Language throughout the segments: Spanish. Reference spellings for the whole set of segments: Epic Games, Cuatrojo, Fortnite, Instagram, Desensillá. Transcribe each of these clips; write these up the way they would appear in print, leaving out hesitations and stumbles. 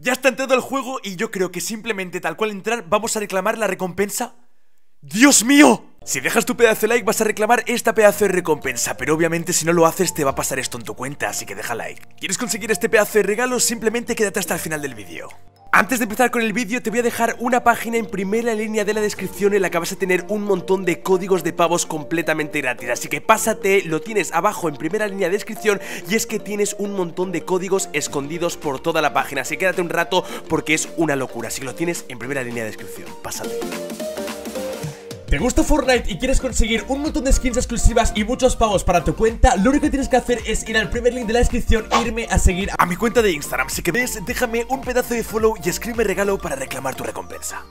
Ya está entrado el juego y yo creo que simplemente tal cual entrar vamos a reclamar la recompensa. ¡Dios mío! Si dejas tu pedazo de like vas a reclamar esta pedazo de recompensa, pero obviamente si no lo haces te va a pasar esto en tu cuenta, así que deja like. ¿Quieres conseguir este pedazo de regalo? Simplemente quédate hasta el final del vídeo. Antes de empezar con el vídeo te voy a dejar una página en primera línea de la descripción en la que vas a tener un montón de códigos de pavos completamente gratis, así que pásate, lo tienes abajo en primera línea de descripción y es que tienes un montón de códigos escondidos por toda la página, así que quédate un rato porque es una locura, así que lo tienes en primera línea de descripción, pásate. ¿Te gusta Fortnite y quieres conseguir un montón de skins exclusivas y muchos pavos para tu cuenta? Lo único que tienes que hacer es ir al primer link de la descripción e irme a seguir a mi cuenta de Instagram. Si quieres, déjame un pedazo de follow y escríbeme regalo para reclamar tu recompensa.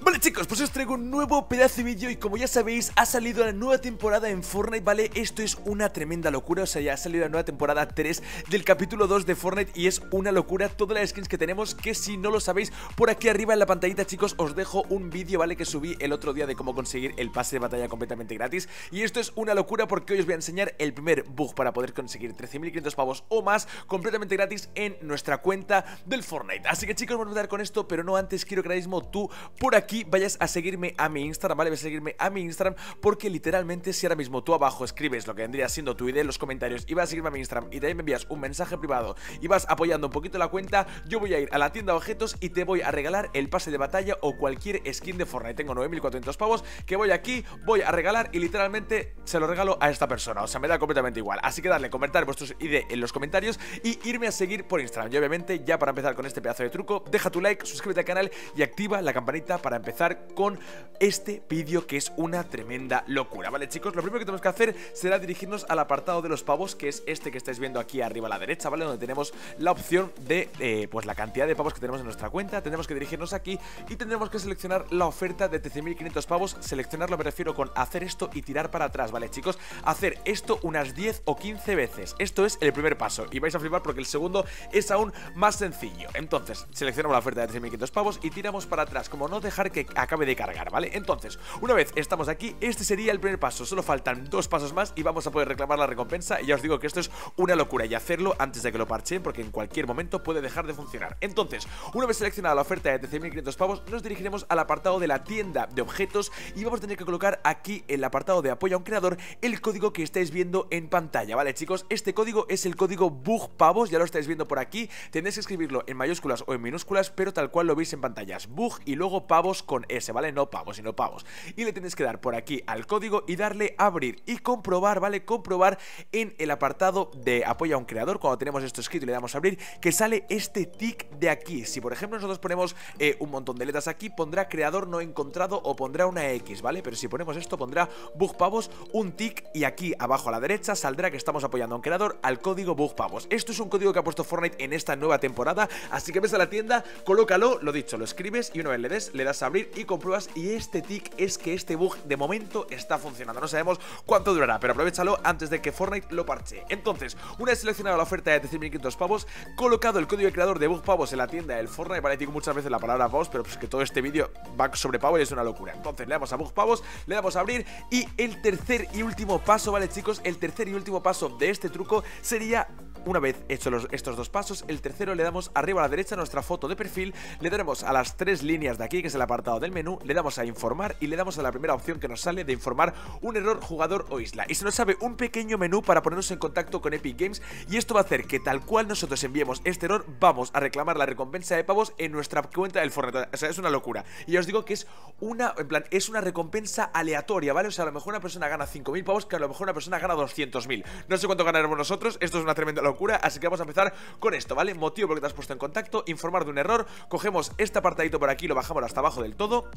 Vale chicos, pues os traigo un nuevo pedazo de vídeo y como ya sabéis ha salido la nueva temporada en Fortnite, ¿vale? Esto es una tremenda locura, o sea ya ha salido la nueva temporada 3 del capítulo 2 de Fortnite y es una locura todas las skins que tenemos, que si no lo sabéis por aquí arriba en la pantallita chicos os dejo un vídeo, ¿vale? Que subí el otro día de cómo conseguir el pase de batalla completamente gratis y esto es una locura porque hoy os voy a enseñar el primer bug para poder conseguir 13.500 pavos o más completamente gratis en nuestra cuenta del Fortnite. Así que chicos vamos a empezar con esto, pero no antes quiero que ahora mismo tú por aquí vayas a seguirme a mi Instagram, ¿vale? Vas a seguirme a mi Instagram porque literalmente si ahora mismo tú abajo escribes lo que vendría siendo tu idea en los comentarios y vas a seguirme a mi Instagram y de ahí me envías un mensaje privado y vas apoyando un poquito la cuenta, yo voy a ir a la tienda de objetos y te voy a regalar el pase de batalla o cualquier skin de Fortnite. Tengo 9.400 pavos que voy aquí, voy a regalar y literalmente se lo regalo a esta persona, o sea me da completamente igual. Así que darle, comentar vuestros ID en los comentarios y irme a seguir por Instagram. Y obviamente ya para empezar con este pedazo de truco, deja tu like, suscríbete al canal y activa la campanita para empezar con este vídeo que es una tremenda locura, ¿vale chicos? Lo primero que tenemos que hacer será dirigirnos al apartado de los pavos, que es este que estáis viendo aquí arriba a la derecha, ¿vale? Donde tenemos la opción de, pues la cantidad de pavos que tenemos en nuestra cuenta. Tendremos que dirigirnos aquí y tendremos que seleccionar la oferta de 13.500 pavos. Seleccionarlo me refiero con hacer esto y tirar para atrás, ¿vale chicos? Hacer esto unas 10 o 15 veces. Esto es el primer paso y vais a flipar porque el segundo es aún más sencillo. Entonces, seleccionamos la oferta de 13.500 pavos y tiramos para atrás, como no dejar que acabe de cargar, ¿vale? Entonces, una vez estamos aquí, este sería el primer paso. Solo faltan dos pasos más y vamos a poder reclamar la recompensa. Y ya os digo que esto es una locura y hacerlo antes de que lo parcheen porque en cualquier momento puede dejar de funcionar. Entonces, una vez seleccionada la oferta de 13.500 pavos, nos dirigiremos al apartado de la tienda de objetos y vamos a tener que colocar aquí en el apartado de apoyo a un creador el código que estáis viendo en pantalla, ¿vale chicos? Este código es el código BUGPAVOS, ya lo estáis viendo por aquí. Tenéis que escribirlo en mayúsculas o en minúsculas, pero tal cual lo veis en pantallas. BUG y luego pavos con S, ¿vale? No pavos, sino pavos. Y le tenéis que dar por aquí al código y darle abrir y comprobar, ¿vale? Comprobar en el apartado de apoyo a un creador. Cuando tenemos esto escrito y le damos a abrir, que sale este tick de aquí. Si por ejemplo nosotros ponemos un montón de letras aquí, pondrá creador no encontrado o pondrá una X, ¿vale? Pero si ponemos esto, pondrá bug pavos, un tick y aquí abajo a la derecha saldrá que estamos apoyando a un creador al código bug pavos. Esto es un código que ha puesto Fortnite en esta nueva temporada, así que ves a la tienda, colócalo, lo dicho, lo escribes y una vez le das a abrir y compruebas y este tick es que este bug de momento está funcionando. No sabemos cuánto durará, pero aprovechalo antes de que Fortnite lo parche. Entonces, una vez seleccionada la oferta de 13.500 pavos, colocado el código de creador de bug pavos en la tienda del Fortnite, vale, digo muchas veces la palabra pavos, pero pues que todo este vídeo va sobre pavos y es una locura. Entonces le damos a bug pavos, le damos a abrir y el tercer y último paso, vale chicos, el tercer y último paso de este truco sería... Una vez hechos estos dos pasos, el tercero le damos arriba a la derecha nuestra foto de perfil, le daremos a las tres líneas de aquí, que es el apartado del menú, le damos a informar y le damos a la primera opción que nos sale de informar un error, jugador o isla. Y se nos abre un pequeño menú para ponernos en contacto con Epic Games y esto va a hacer que tal cual nosotros enviemos este error, vamos a reclamar la recompensa de pavos en nuestra cuenta del Fortnite. O sea, es una locura. Y ya os digo que es una, en plan, es una recompensa aleatoria, ¿vale? O sea, a lo mejor una persona gana 5.000 pavos, que a lo mejor una persona gana 200.000. No sé cuánto ganaremos nosotros, esto es una tremenda locura. Así que vamos a empezar con esto, ¿vale? Motivo por el que te has puesto en contacto, informar de un error. Cogemos este apartadito por aquí, lo bajamos hasta abajo del todo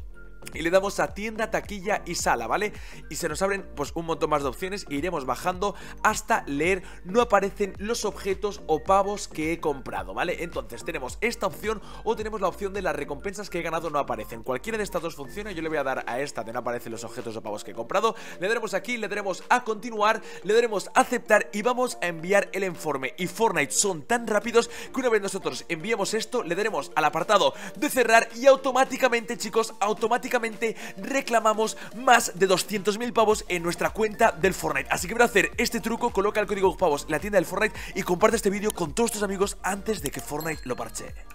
y le damos a tienda, taquilla y sala, ¿vale? Y se nos abren pues un montón más de opciones e iremos bajando hasta leer no aparecen los objetos o pavos que he comprado, ¿vale? Entonces tenemos esta opción o tenemos la opción de las recompensas que he ganado no aparecen. Cualquiera de estas dos funciona, yo le voy a dar a esta de no aparecen los objetos o pavos que he comprado. Le daremos aquí, le daremos a continuar, le daremos a aceptar y vamos a enviar el informe. Y Fortnite son tan rápidos que una vez nosotros enviemos esto, le daremos al apartado de cerrar y automáticamente, chicos, automáticamente reclamamos más de 200.000 pavos en nuestra cuenta del Fortnite. Así que para hacer este truco, coloca el código pavos en la tienda del Fortnite y comparte este vídeo con todos tus amigos antes de que Fortnite lo parche.